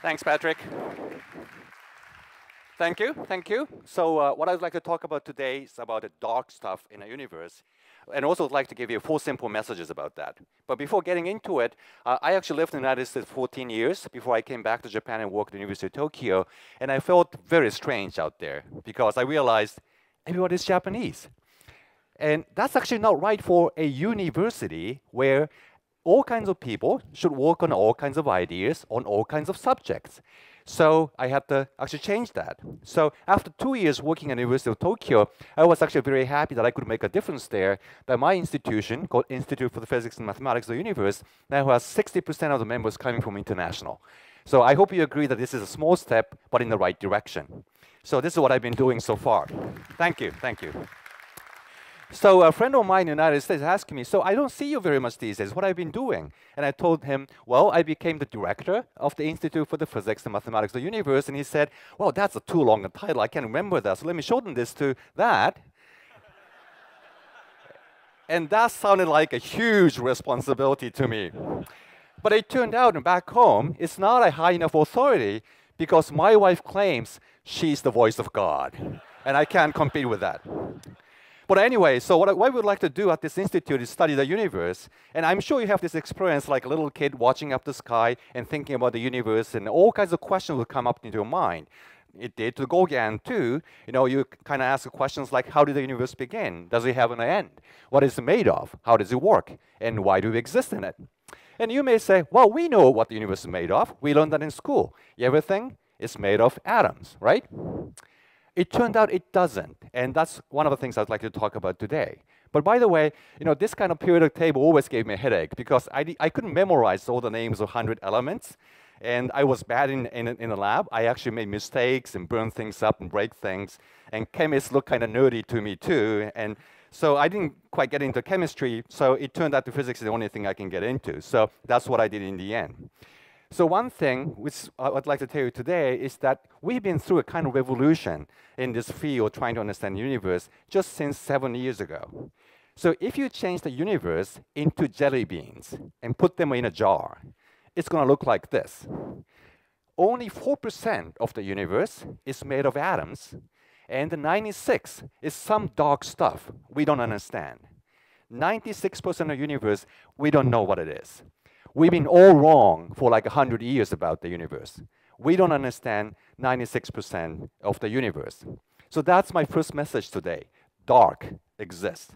Thanks, Patrick. Thank you, thank you. So what I would like to talk about today is about the dark stuff in the universe, and also would like to give you four simple messages about that. But before getting into it, I actually lived in the United States 14 years before I came back to Japan and worked at the University of Tokyo, and I felt very strange out there because I realized everyone is Japanese. And that's actually not right for a university where all kinds of people should work on all kinds of ideas, on all kinds of subjects. So I had to actually change that. So after 2 years working at the University of Tokyo, I was actually very happy that I could make a difference there, that my institution, called Institute for the Physics and Mathematics of the Universe, now has 60% of the members coming from international. So I hope you agree that this is a small step, but in the right direction. So this is what I've been doing so far. Thank you, thank you. So a friend of mine in the United States asked me, so I don't see you very much these days, what have you been doing? And I told him, well, I became the director of the Institute for the Physics and Mathematics of the Universe. And he said, well, that's a too long a title, I can't remember that, so let me shorten this to that. And that sounded like a huge responsibility to me. But it turned out back home, it's not a high enough authority because my wife claims she's the voice of God. And I can't compete with that. But anyway, so what I would like to do at this institute is study the universe. And I'm sure you have this experience like a little kid watching up the sky and thinking about the universe, and all kinds of questions will come up into your mind. It did to Gauguin too. You know, you kind of ask questions like, how did the universe begin? Does it have an end? What is it made of? How does it work? And why do we exist in it? And you may say, well, we know what the universe is made of. We learned that in school. Everything is made of atoms, right? It turned out it doesn't, and that's one of the things I'd like to talk about today. But by the way, you know, this kind of periodic table always gave me a headache because I couldn't memorize all the names of 100 elements, and I was bad in the lab. I actually made mistakes and burned things up and break things, and chemists looked kind of nerdy to me too, and so I didn't quite get into chemistry, so it turned out the physics is the only thing I can get into, so that's what I did in the end. So one thing which I'd like to tell you today is that we've been through a kind of revolution in this field trying to understand the universe just since 7 years ago. So if you change the universe into jelly beans and put them in a jar, it's going to look like this. Only 4% of the universe is made of atoms, and the 96 is some dark stuff we don't understand. 96% of the universe, we don't know what it is. We've been all wrong for like 100 years about the universe. We don't understand 96% of the universe. So that's my first message today. Dark exists.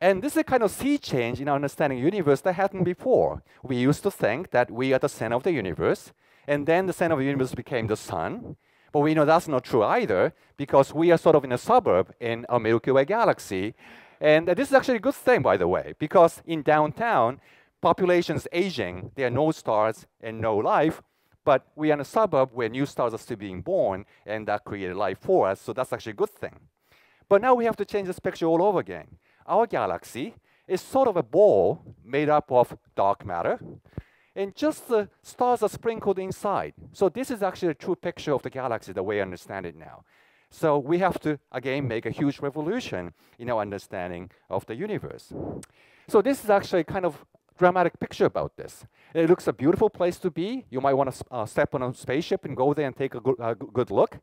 And this is a kind of sea change in our understanding of the universe that happened before. We used to think that we are the center of the universe, and then the center of the universe became the sun. But we know that's not true either, because we are sort of in a suburb in our Milky Way galaxy. And this is actually a good thing, by the way, because in downtown, population's aging, there are no stars and no life, but we are in a suburb where new stars are still being born, and that created life for us, so that's actually a good thing. But now we have to change this picture all over again. Our galaxy is sort of a ball made up of dark matter, and just the stars are sprinkled inside. So this is actually a true picture of the galaxy, the way I understand it now. So we have to, again, make a huge revolution in our understanding of the universe. So this is actually kind of dramatic picture about this. It looks a beautiful place to be. You might want to step on a spaceship and go there and take a good look.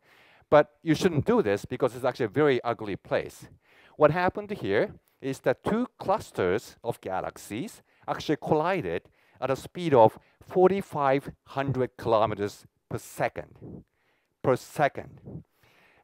But you shouldn't do this because it's actually a very ugly place. What happened here is that two clusters of galaxies actually collided at a speed of 4,500 kilometers per second.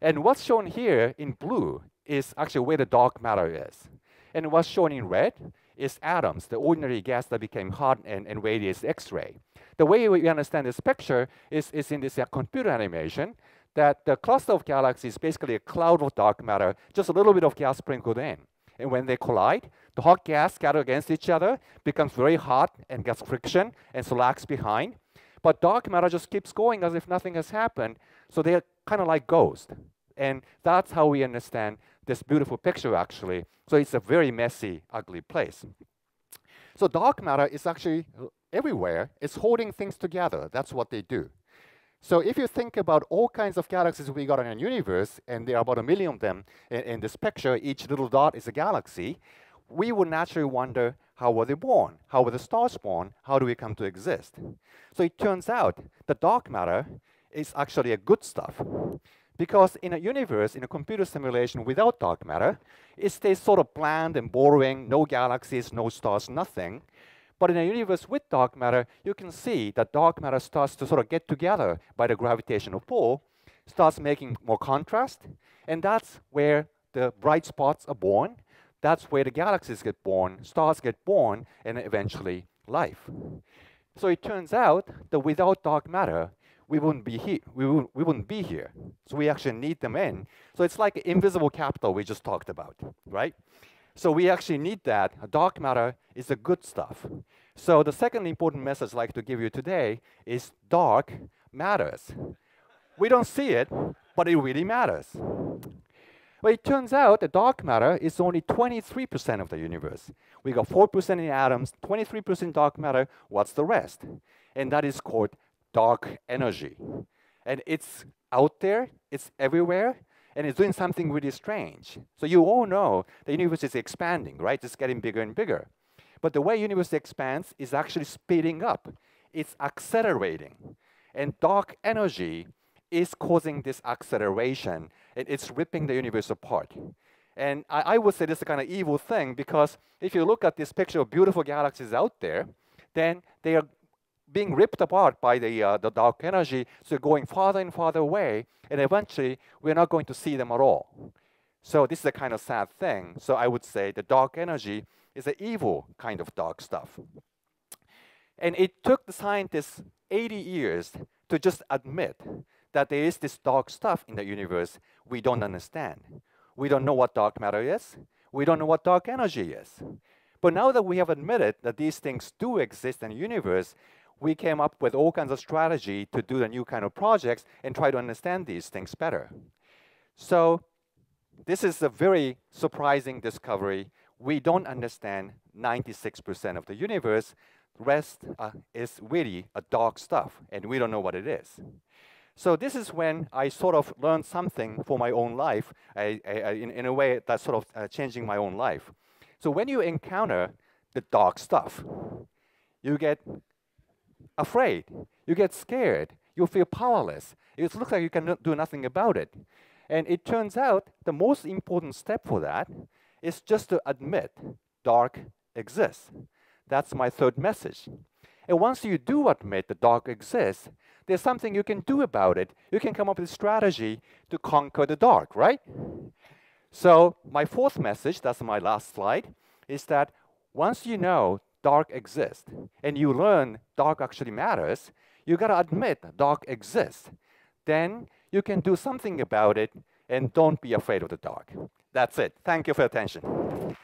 And what's shown here in blue is actually where the dark matter is. And what's shown in red is atoms, the ordinary gas that became hot and radiates X-ray. The way we understand this picture is in this computer animation that the cluster of galaxies is basically a cloud of dark matter, just a little bit of gas sprinkled in. And when they collide, the hot gas scatter against each other, becomes very hot and gets friction and so lags behind. But dark matter just keeps going as if nothing has happened, so they're kind of like ghosts. And that's how we understand this beautiful picture, actually. So it's a very messy, ugly place. So dark matter is actually everywhere. It's holding things together. That's what they do. So if you think about all kinds of galaxies we got in the universe, and there are about 1 million of them in this picture, each little dot is a galaxy, we would naturally wonder, How were they born? How were the stars born? How do we come to exist? So it turns out that dark matter is actually a good stuff. Because in a universe, in a computer simulation without dark matter, it stays sort of bland and boring, no galaxies, no stars, nothing. But in a universe with dark matter, you can see that dark matter starts to sort of get together by the gravitational pull, starts making more contrast, and that's where the bright spots are born, that's where the galaxies get born, stars get born, and eventually life. So it turns out that without dark matter, we wouldn't be here. So we actually need them in. So it's like invisible capital we just talked about, right? So we actually need that. Dark matter is the good stuff. So the second important message I'd like to give you today is dark matters. We don't see it, but it really matters. Well, it turns out that dark matter is only 23% of the universe. We got 4% in atoms, 23% dark matter. What's the rest? And that is called dark energy. And it's out there, it's everywhere, and it's doing something really strange. So you all know the universe is expanding, right? It's getting bigger and bigger. But the way the universe expands is actually speeding up. It's accelerating. And dark energy is causing this acceleration, and it's ripping the universe apart. And I would say this is a kind of evil thing, because if you look at this picture of beautiful galaxies out there, then they are being ripped apart by the dark energy, so going farther and farther away, and eventually we're not going to see them at all. So this is a kind of sad thing. So I would say the dark energy is an evil kind of dark stuff. And it took the scientists 80 years to just admit that there is this dark stuff in the universe we don't understand. We don't know what dark matter is. We don't know what dark energy is. But now that we have admitted that these things do exist in the universe, we came up with all kinds of strategy to do the new kind of projects and try to understand these things better. So this is a very surprising discovery. We don't understand 96% of the universe. The rest is really a dark stuff, and we don't know what it is. So this is when I sort of learned something for my own life, in a way that's sort of changing my own life. So when you encounter the dark stuff, you get afraid, you get scared, you feel powerless. It looks like you can do nothing about it. And it turns out the most important step for that is just to admit dark exists. That's my third message. And once you do admit the dark exists, there's something you can do about it. You can come up with a strategy to conquer the dark, right? So my fourth message, that's my last slide, is that once you know dark exists and you learn dark actually matters, you gotta admit dark exists. Then you can do something about it, and don't be afraid of the dark. That's it. Thank you for your attention.